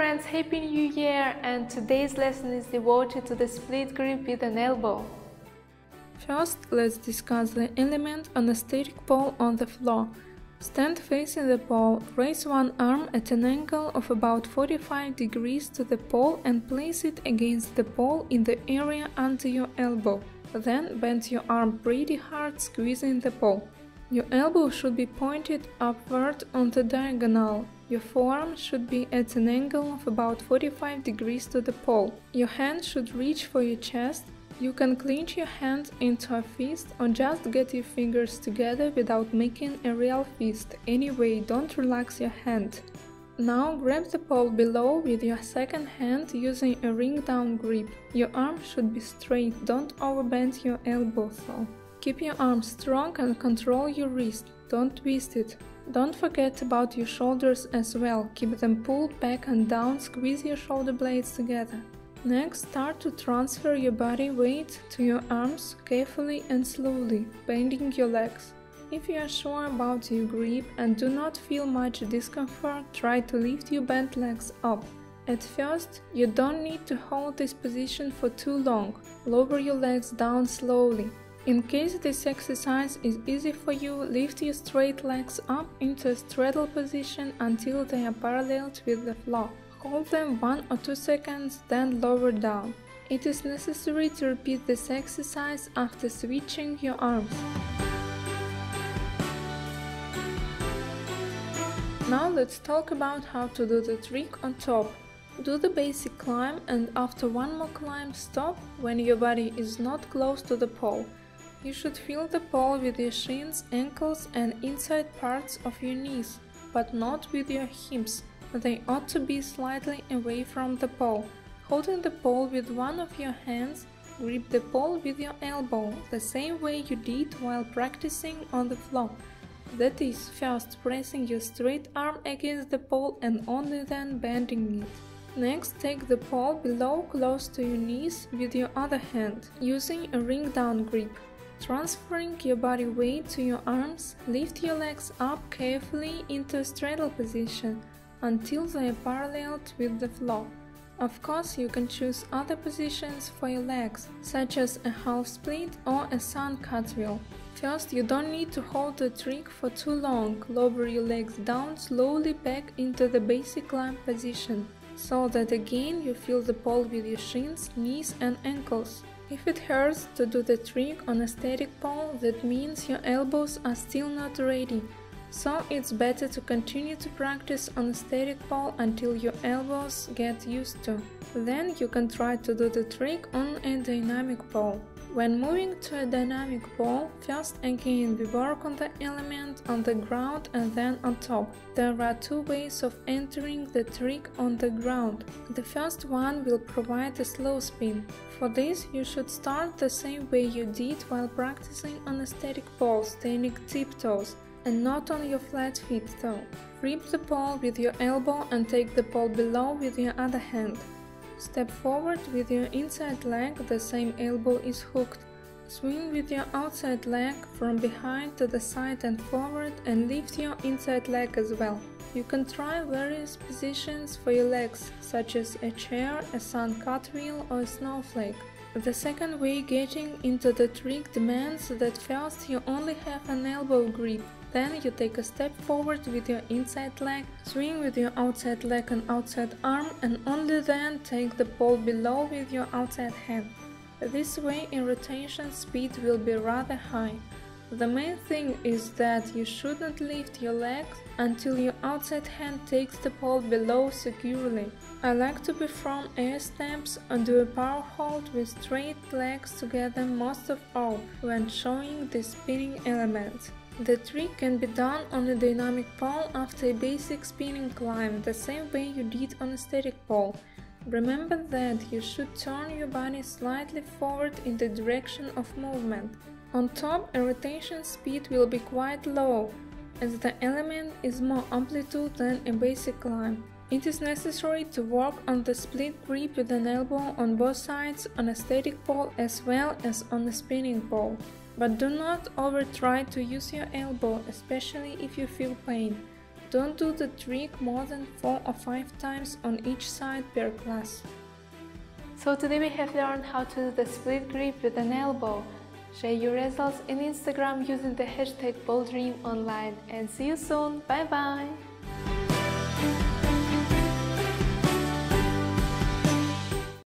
friends, Happy New Year, and today's lesson is devoted to the split grip with an elbow. First, let's discuss the element on a static pole on the floor. Stand facing the pole, raise one arm at an angle of about 45 degrees to the pole and place it against the pole in the area under your elbow. Then bend your arm pretty hard, squeezing the pole. Your elbow should be pointed upward on the diagonal. Your forearm should be at an angle of about 45 degrees to the pole. Your hand should reach for your chest. You can clench your hand into a fist or just get your fingers together without making a real fist. Anyway, don't relax your hand. Now grab the pole below with your second hand using a ring-down grip. Your arm should be straight, don't overbend your elbow though. Keep your arm strong and control your wrist, don't twist it. Don't forget about your shoulders as well, keep them pulled back and down, squeeze your shoulder blades together. Next, start to transfer your body weight to your arms, carefully and slowly, bending your legs. If you are sure about your grip and do not feel much discomfort, try to lift your bent legs up. At first, you don't need to hold this position for too long, lower your legs down slowly. In case this exercise is easy for you, lift your straight legs up into a straddle position until they are parallel with the floor. Hold them 1 or 2 seconds, then lower down. It is necessary to repeat this exercise after switching your arms. Now let's talk about how to do the trick on top. Do the basic climb and after one more climb stop when your body is not close to the pole. You should feel the pole with your shins, ankles and inside parts of your knees, but not with your hips. They ought to be slightly away from the pole. Holding the pole with one of your hands, grip the pole with your elbow, the same way you did while practicing on the floor. That is, first pressing your straight arm against the pole and only then bending it. Next, take the pole below close to your knees with your other hand, using a ring-down grip. Transferring your body weight to your arms, lift your legs up carefully into a straddle position until they are parallel with the floor. Of course, you can choose other positions for your legs, such as a half split or a sun cartwheel. First, you don't need to hold the trick for too long, lower your legs down slowly back into the basic climb position, so that again you feel the pole with your shins, knees and ankles. If it hurts to do the trick on a static pole, that means your elbows are still not ready, so it's better to continue to practice on a static pole until your elbows get used to. Then you can try to do the trick on a dynamic pole. When moving to a dynamic pole, first again we work on the element on the ground and then on top. There are two ways of entering the trick on the ground. The first one will provide a slow spin. For this, you should start the same way you did while practicing on a static pole, standing tiptoes, and not on your flat feet though. Grip the pole with your elbow and take the pole below with your other hand. Step forward with your inside leg, the same elbow is hooked. Swing with your outside leg from behind to the side and forward and lift your inside leg as well. You can try various positions for your legs, such as a chair, a sun cartwheel or a snowflake. The second way getting into the trick demands that first you only have an elbow grip. Then you take a step forward with your inside leg, swing with your outside leg and outside arm, and only then take the pole below with your outside hand. This way in rotation speed will be rather high. The main thing is that you shouldn't lift your legs until your outside hand takes the pole below securely. I like to perform air stamps and do a power hold with straight legs together most of all when showing the spinning element. The trick can be done on a dynamic pole after a basic spinning climb, the same way you did on a static pole. Remember that you should turn your body slightly forward in the direction of movement. On top, a rotation speed will be quite low, as the element is more amplitude than a basic climb. It is necessary to work on the split grip with an elbow on both sides on a static pole as well as on a spinning pole. But do not over try to use your elbow, especially if you feel pain. Don't do the trick more than 4 or 5 times on each side per class. So today we have learned how to do the split grip with an elbow. Share your results in Instagram using the hashtag PoledreamOnline, and see you soon. Bye bye!